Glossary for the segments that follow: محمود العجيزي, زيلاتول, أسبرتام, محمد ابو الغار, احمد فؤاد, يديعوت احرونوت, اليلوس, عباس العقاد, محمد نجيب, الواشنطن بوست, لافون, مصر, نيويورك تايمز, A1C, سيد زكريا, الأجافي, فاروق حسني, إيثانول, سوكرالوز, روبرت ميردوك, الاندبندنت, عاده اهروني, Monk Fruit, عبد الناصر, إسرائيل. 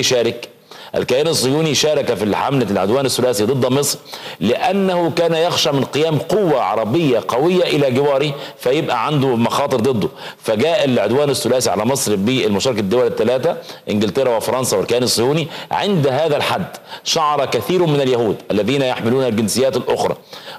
يشارك. الكيان الصهيوني شارك في حملة العدوان الثلاثي ضد مصر لأنه كان يخشى من قيام قوة عربية قوية إلى جواره فيبقى عنده مخاطر ضده، فجاء العدوان الثلاثي على مصر بالمشاركة الدول الثلاثة إنجلترا وفرنسا والكيان الصهيوني. عند هذا الحد شعر كثير من اليهود الذين يحملون الجنسيات الأخرى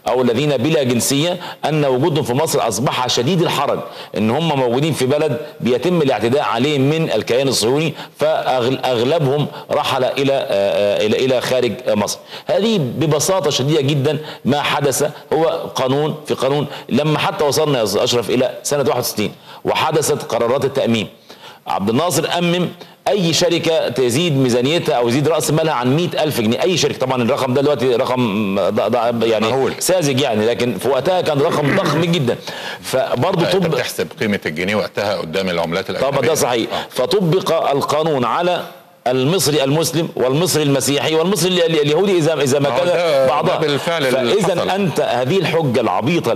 أو الذين بلا جنسية أن وجودهم في مصر أصبح شديد الحرج، إن هم موجودين في بلد بيتم الاعتداء عليهم من الكيان الصهيوني، فأغلبهم رحل إلى خارج مصر. هذه ببساطة شديدة جدا ما حدث، هو قانون في قانون. لما حتى وصلنا يا أشرف إلى سنة 61 وحدثت قرارات التأميم، عبد الناصر أمم أي شركة تزيد ميزانيتها أو يزيد رأس مالها عن 100,000 جنيه، أي شركة. طبعا الرقم ده دلوقتي رقم يعني ساذج يعني، لكن في وقتها كان رقم ضخم جدا. فبرضه طب بتحسب قيمة الجنيه وقتها قدام العملات الأجنبية. طبعا ده صحيح. فطبق القانون على المصري المسلم والمصري المسيحي والمصري اليهودي إذا ما كان بعضها. فإذا أنت هذه الحجة العبيطة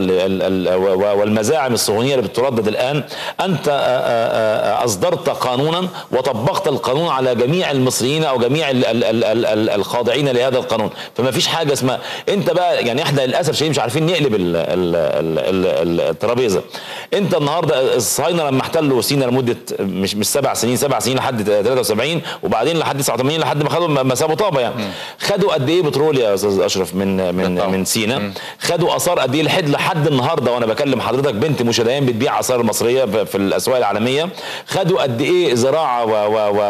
والمزاعم الصهيونية اللي بتردد الآن، أنت أصدرت قانونا وطبقت القانون على جميع المصريين أو جميع الخاضعين لهذا القانون. فما فيش حاجة اسمها أنت بقى، يعني إحنا للأسف شيء مش عارفين نقلب الترابيزة. أنت النهاردة الصهاينة لما احتلوا سينا لمدة مش 7 سنين، 7 سنين لحد 73 وبعدين لحد 89 لحد ما خدوا ما سابوا طابه يعني. خدوا قد ايه بترول يا استاذ اشرف من من من سينا؟ خدوا اثار قد ايه الحد لحد النهارده وانا بكلم حضرتك بنت مشاهدين بتبيع اثار مصريه في الاسواق العالميه. خدوا قد ايه زراعه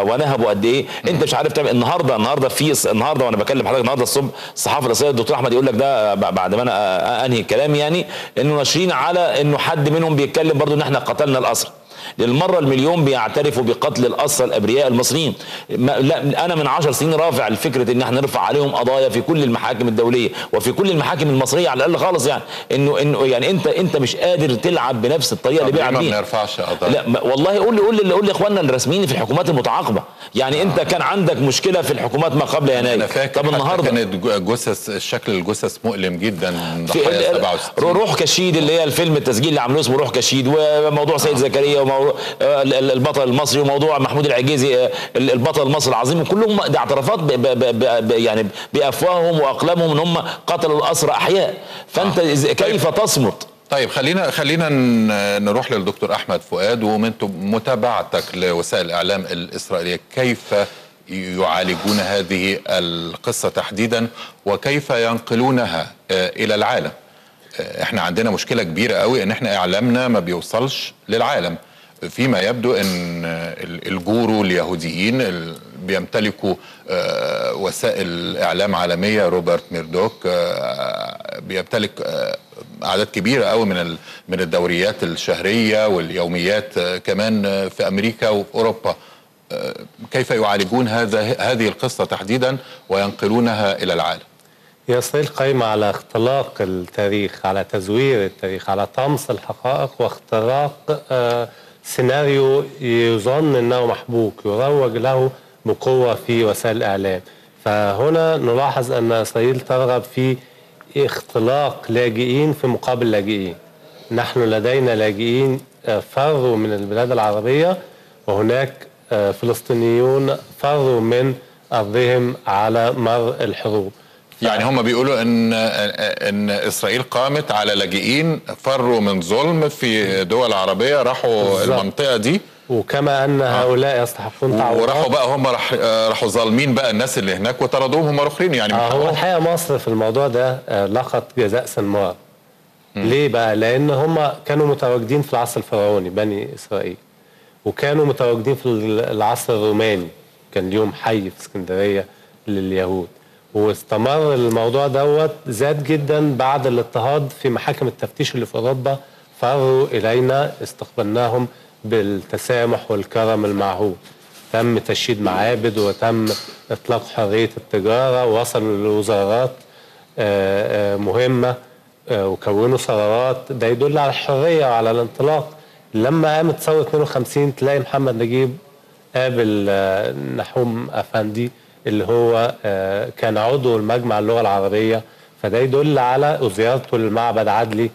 ونهبوا قد ايه؟ انت مش عارف تعمل. النهارده في النهارده وانا بكلم حضرتك النهارده الصبح الصحافه الرئيسيه الدكتور احمد يقول لك ده بعد ما انا انهي الكلام، يعني انه ناشرين على انه حد منهم بيتكلم برضو ان احنا قتلنا الاسرى للمرة المليون، بيعترفوا بقتل الأسرى الأبرياء المصريين. لا أنا من 10 سنين رافع الفكرة إن احنا نرفع عليهم قضايا في كل المحاكم الدولية وفي كل المحاكم المصرية على الأقل خالص، يعني إنه يعني أنت مش قادر تلعب بنفس الطريقة اللي بيلعب بيها. ما بنرفعش قضايا. لا والله قول لي إخواننا الرسميين في الحكومات المتعاقبة، يعني أنت كان عندك مشكلة في الحكومات ما قبل يناير. أنا فاكر طب النهارده كانت شكل الجثث مؤلم جدا. روح كشيد اللي هي الفيلم التسجيل اللي عملوه اسمه روح كشيد، وموضوع سيد زكريا البطل المصري، وموضوع محمود العجيزي البطل المصري العظيم، كلهم دي اعترافات يعني بافواههم واقلامهم ان هم قتلوا الاسرى احياء. فانت كيف تصمت؟ طيب خلينا نروح للدكتور احمد فؤاد ومن متابعتك لوسائل الاعلام الاسرائيليه، كيف يعالجون هذه القصه تحديدا وكيف ينقلونها الى العالم؟ احنا عندنا مشكله كبيره قوي ان احنا اعلامنا ما بيوصلش للعالم، فيما يبدو ان الجورو اليهوديين بيمتلكوا وسائل اعلام عالميه. روبرت ميردوك بيمتلك اعداد كبيره قوي من الدوريات الشهريه واليوميات كمان في امريكا واوروبا. كيف يعالجون هذه القصه تحديدا وينقلونها الى العالم؟ هي إسرائيل قايمة على اختلاق التاريخ، على تزوير التاريخ، على طمس الحقائق واختراق سيناريو يظن أنه محبوك يروج له بقوة في وسائل الإعلام. فهنا نلاحظ أن إسرائيل ترغب في اختلاق لاجئين في مقابل لاجئين. نحن لدينا لاجئين فروا من البلاد العربية، وهناك فلسطينيون فروا من أرضهم على مر الحروب. يعني هم بيقولوا ان إسرائيل قامت على لاجئين فروا من ظلم في دول عربية، راحوا بالزبط المنطقة دي، وكما ان هؤلاء يستحقون تعويضات، وراحوا بقى هم راحوا ظالمين بقى الناس اللي هناك وطردوهم هم اخرين. يعني هو الحقيقة مصر في الموضوع ده لقت جزاء سنمار. ليه بقى؟ لان هم كانوا متواجدين في العصر الفرعوني بني إسرائيل، وكانوا متواجدين في العصر الروماني، كان اليوم حي في اسكندرية لليهود، واستمر الموضوع زاد جدا بعد الاضطهاد في محاكم التفتيش اللي في اوروبا. فروا الينا، استقبلناهم بالتسامح والكرم المعهود، تم تشييد معابد وتم اطلاق حريه التجاره، وصلوا لوزارات مهمه وكونوا ثورات. ده يدل على الحريه وعلى الانطلاق. لما قامت ثوره 52 تلاقي محمد نجيب قابل نحوم افندي اللي هو كان عضو المجمع اللغة العربية، فده يدل على زيارته للمعبد عدلي،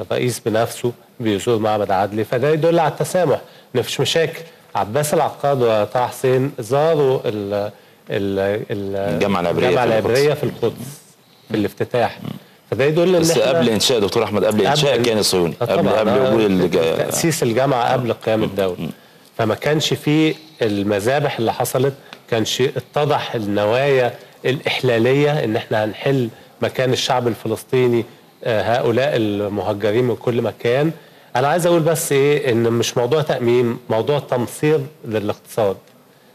الرئيس بنفسه بيزور معبد عدلي، فده يدل على التسامح. مفيش مشاكل. عباس العقاد وطه حسين زاروا الجامعة العبرية في القدس في الافتتاح. فده يدل ان بس قبل انشاء دكتور احمد، قبل انشاء الكيان الصهيوني، قبل وجود تأسيس الجامعة، قبل قيام الدولة، فما كانش فيه المذابح اللي حصلت، كانش اتضح النوايا الإحلالية ان احنا هنحل مكان الشعب الفلسطيني هؤلاء المهجرين من كل مكان. انا عايز اقول بس ايه، ان مش موضوع تأميم، موضوع تمصير للاقتصاد.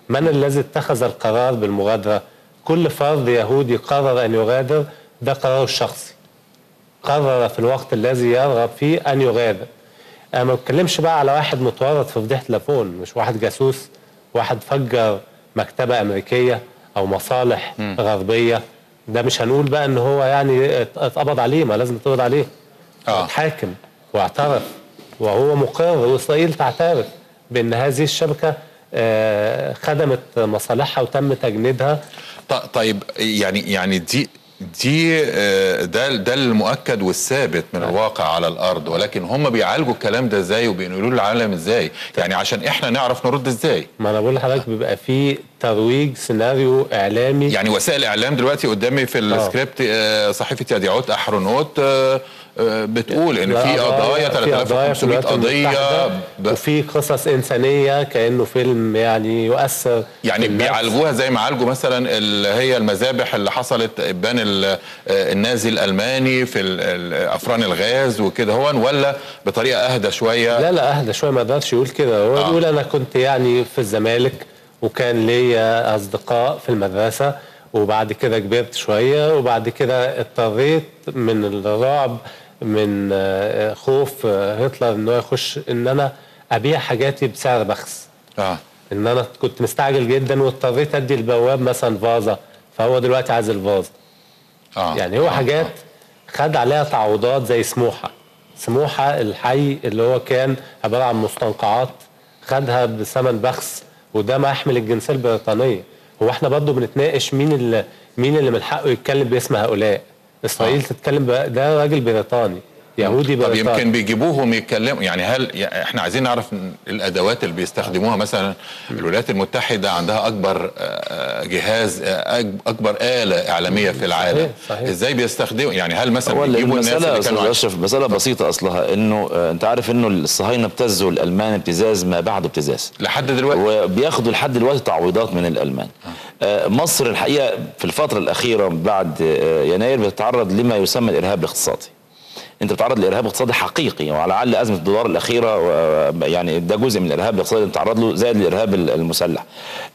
من الذي اتخذ القرار بالمغادرة؟ كل فرد يهودي قرر ان يغادر، ده قراره الشخصي، قرر في الوقت الذي يرغب فيه ان يغادر. انا ما بتكلمش بقى على واحد متورط في فضيحه لافون، مش واحد جاسوس، واحد فجر مكتبه امريكيه او مصالح غربيه، ده مش هنقول بقى ان هو يعني اتقبض عليه، ما لازم يتقبض عليه، اتحاكم واعترف، وهو مقر، واسرائيل تعترف بان هذه الشبكه خدمت مصالحها وتم تجنيدها. طيب يعني ده المؤكد والثابت من الواقع على الارض، ولكن هم بيعالجوا الكلام ده ازاي وبينقلوه للعالم ازاي؟ يعني عشان احنا نعرف نرد ازاي؟ ما انا بقول لحضرتك بيبقى في ترويج، سيناريو اعلامي، يعني وسائل اعلام. دلوقتي قدامي في السكريبت صحيفه يديعوت احرونوت بتقول ان في قضايا 3500 قضيه، وفي قصص انسانيه كانه فيلم يعني يؤثر، يعني بيعالجوها زي ما عالجوا مثلا اللي هي المذابح اللي حصلت ابان النازي الالماني في افران الغاز وكده هون، ولا بطريقه اهدى شويه؟ لا اهدى شويه، ما يقدرش يقول كده. هو بيقول انا كنت يعني في الزمالك وكان ليا اصدقاء في المدرسه، وبعد كده كبرت شويه، وبعد كده اضطريت من الرعب من خوف هتلر ان هو يخش، ان انا ابيع حاجاتي بسعر بخس. ان انا كنت مستعجل جدا واضطريت ادي البواب مثلا فازه، فهو دلوقتي عايز الفازه. يعني هو حاجات خد عليها تعويضات، زي سموحه الحي اللي هو كان عباره عن مستنقعات، خدها بثمن بخس، وده ما يحمل الجنسيه البريطانيه. هو احنا برضه بنتناقش مين اللي من حقه يتكلم باسم هؤلاء. اسرائيل تتكلم ده راجل بريطاني، يهودي بريطاني. طب يمكن بيجيبوهم يتكلموا، يعني هل احنا عايزين نعرف الادوات اللي بيستخدموها؟ مثلا الولايات المتحده عندها اكبر جهاز، اكبر آلة اعلاميه في العالم. صحيح. ازاي بيستخدموا؟ يعني هل مثلا بيجيبوا الناس اللي كانوا مساله بسيطه اصلها، انه انت عارف انه الصهاينه ابتزوا الالمان ابتزاز ما بعد ابتزاز لحد دلوقتي، وبياخدوا لحد دلوقتي تعويضات من الالمان. مصر الحقيقه في الفتره الاخيره بعد يناير بتتعرض لما يسمى الارهاب الاقتصادي. انت بتتعرض لارهاب اقتصادي حقيقي، وعلى الاقل ازمه الدولار الاخيره يعني ده جزء من الارهاب الاقتصادي اللي بتتعرض له، زائد الارهاب المسلح.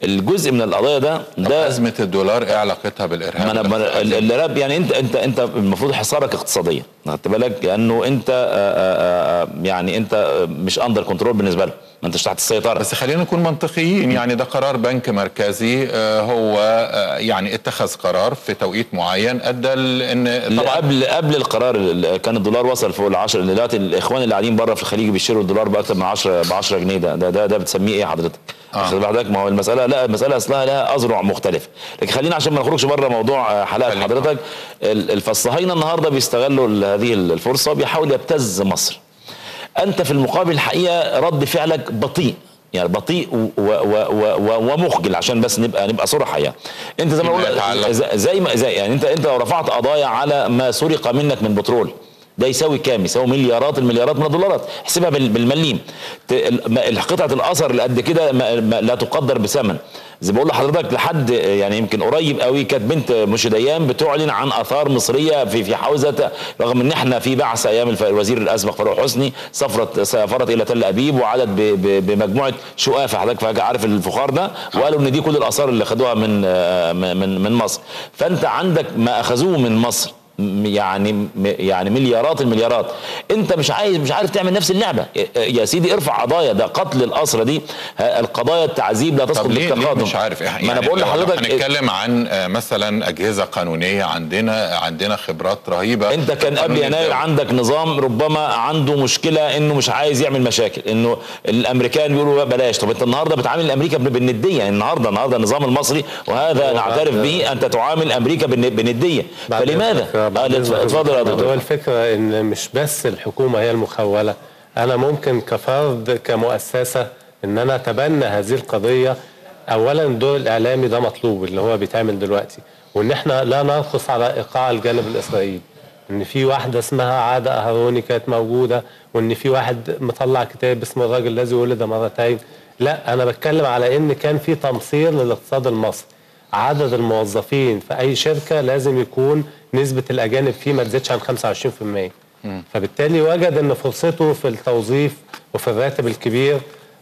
الجزء من القضايا ده ازمه الدولار ايه علاقتها بالارهاب؟ ما الارهاب يعني انت المفروض حصارك اقتصاديا، خدت بالك؟ لانه انت يعني انت مش اندر كنترول بالنسبه لهم، ما انتش تحت السيطره. بس خلينا نكون منطقيين، يعني ده قرار بنك مركزي، هو يعني اتخذ قرار في توقيت معين ادى ان طبعا قبل القرار كان الدولار وصل فوق ال10، دلوقتي الاخوان اللي قاعدين بره في الخليج بيشتروا الدولار باكثر من 10 ب 10 جنيه، ده بتسميه ايه حضرتك؟ حضرتك ما هو المساله، لا المساله اصلها لها اذرع مختلفه، لكن خلينا عشان ما نخرجش بره موضوع حلقه حضرتك. فالصهاينه النهارده بيستغلوا هذه الفرصه وبيحاولوا يبتز مصر. أنت في المقابل الحقيقة رد فعلك بطيء، يعني بطيء ومخجل، عشان بس نبقى صراحة. يعني أنت زي ما بقول، زي يعني أنت لو رفعت قضايا على ما سرق منك من بترول، ده يساوي كام؟ يساوي مليارات المليارات من الدولارات، احسبها بالمليم. قطعة الأثر اللي قد كده لا تقدر بثمن. زي ما بقول لحضرتك، لحد يعني يمكن قريب قوي كانت بنت مرشد ايام بتعلن عن اثار مصريه في حوزه، رغم ان احنا في بعث ايام الوزير الاسبق فاروق حسني سافرت الى تل ابيب وعادت بمجموعه شقافه، حضرتك عارف الفخار ده، وقالوا ان دي كل الاثار اللي خدوها من من من مصر. فانت عندك ما اخذوه من مصر يعني مليارات المليارات، انت مش عارف تعمل نفس اللعبه. يا سيدي ارفع قضايا، ده قتل الاسرى، دي القضايا التعذيب لا تسقط بالتقادم. مش عارف يعني ما انا بقول لحضرتك هنتكلم عن مثلا اجهزه قانونيه، عندنا خبرات رهيبه. انت كان قبل يناير عندك نظام ربما عنده مشكله انه مش عايز يعمل مشاكل، انه الامريكان بيقولوا بلاش. طب انت النهارده بتعامل امريكا بالنديه، يعني النهارده النظام المصري، وهذا نعترف به، انت تعامل امريكا بالنديه، فلماذا؟ اتفضل يا دكتور. هو الفكره ان مش بس الحكومه هي المخوله، انا ممكن كفرد كمؤسسه ان انا اتبنى هذه القضيه اولا الدور الاعلامي ده مطلوب اللي هو بيتعمل دلوقتي، وان احنا لا نرقص على ايقاع الجانب الاسرائيلي، ان في واحده اسمها عاده اهروني كانت موجوده، وان في واحد مطلع كتاب اسمه الراجل الذي ولد مرتين. لا، انا بتكلم على ان كان في تمصير للاقتصاد المصري. عدد الموظفين في اي شركه لازم يكون نسبه الاجانب فيه ما تزيدش عن 25%. فبالتالي وجد ان فرصته في التوظيف وفي الراتب الكبير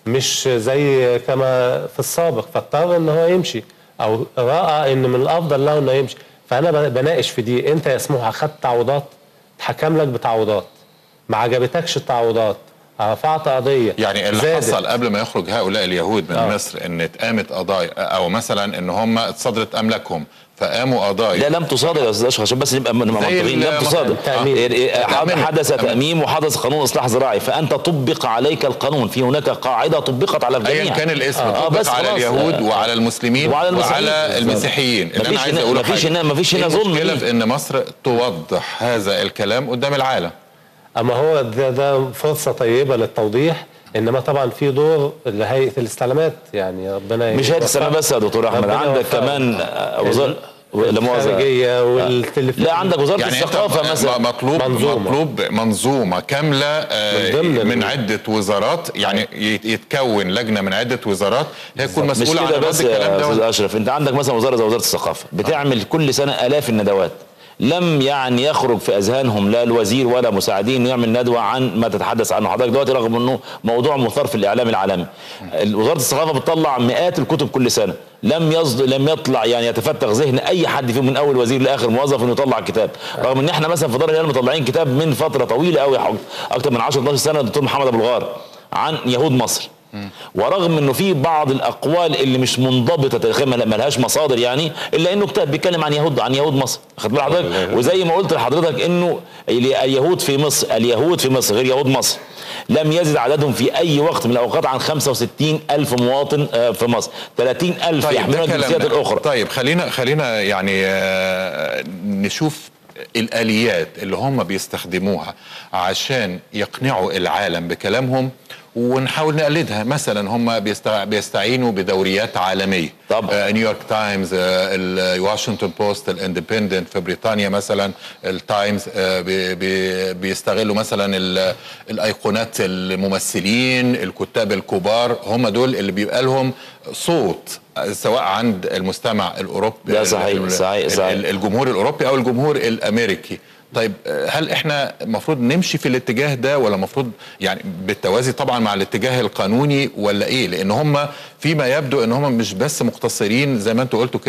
مش زي كما في السابق، فاضطر ان هو يمشي او راى ان من الافضل له انه يمشي. فانا بناقش في دي، انت يا سموحه خدت تعويضات، اتحكم لك بتعويضات، ما عجبتكش التعويضات، رفعت قضيه. يعني اللي زادت. حصل قبل ما يخرج هؤلاء اليهود من مصر ان اتقامت قضايا، او مثلا ان هم اتصدرت املاكهم فقاموا قضايا. لا، لم تصادر يا استاذ اشرف، عشان بس نبقى منطقيين. لم تصادر، حدث تاميم وحدث قانون اصلاح زراعي، فانت طبق عليك القانون. في هناك قاعده طبقت على الجميع ايا كان الاسم، طبق على اليهود وعلى المسلمين وعلى المسيحيين. اللي انا عايز اقوله مفيش هنا ظلم. المشكله في ان مصر توضح هذا الكلام قدام العالم. اما هو ده فرصه طيبه للتوضيح، انما طبعا في دور لهيئه الاستعلامات. يعني ربنا مش هيئه الاستعلامات بس يا دكتور احمد، عندك كمان وزاره الخارجيه والتلفزيون. لا، عندك وزاره يعني الثقافه مثلا. مطلوب منظومه كامله من عده وزارات، يعني يتكون لجنه من عده وزارات هي تكون مسؤوله عن هذا الكلام ده. استاذ اشرف، انت عندك مثلا وزاره الثقافه بتعمل كل سنه الاف الندوات. لم يعني يخرج في اذهانهم لا الوزير ولا مساعدين يعمل ندوه عن ما تتحدث عنه حضرتك دلوقتي، رغم انه موضوع مثار في الاعلام العالمي. وزاره الثقافه بتطلع مئات الكتب كل سنه، لم يطلع يعني يتفتح ذهن اي حد فيهم من اول وزير لاخر موظف انه يطلع كتاب، رغم ان احنا مثلا في دار الاعلام مطلعين كتاب من فتره طويله قوي، اكثر من 10 12 سنه، الدكتور محمد ابو الغار عن يهود مصر. ورغم انه في بعض الاقوال اللي مش منضبطه تاريخيا ما لهاش مصادر، يعني الا انه كتاب بيتكلم عن يهود مصر. خد بالك حضرتك، وزي ما قلت لحضرتك انه اليهود في مصر غير يهود مصر، لم يزد عددهم في اي وقت من الاوقات عن 65,000 مواطن في مصر، 30,000 يحملون الجنسيات الاخرى. طيب خلينا يعني نشوف الاليات اللي هم بيستخدموها عشان يقنعوا العالم بكلامهم، ونحاول نقلدها. مثلا هم بيستعينوا بدوريات عالميه، نيويورك تايمز، الواشنطن بوست، الاندبندنت في بريطانيا مثلا، التايمز. بيستغلوا مثلا الايقونات، الممثلين، الكتاب الكبار، هم دول اللي بيبقى لهم صوت سواء عند المستمع الاوروبي. ده صحيح. الجمهور الاوروبي او الجمهور الامريكي. طيب هل احنا المفروض نمشي في الاتجاه ده، ولا المفروض يعني بالتوازي طبعا مع الاتجاه القانوني، ولا ايه؟ لان هم فيما يبدو ان هم مش بس مقتصرين زي ما انتوا قلتوا كده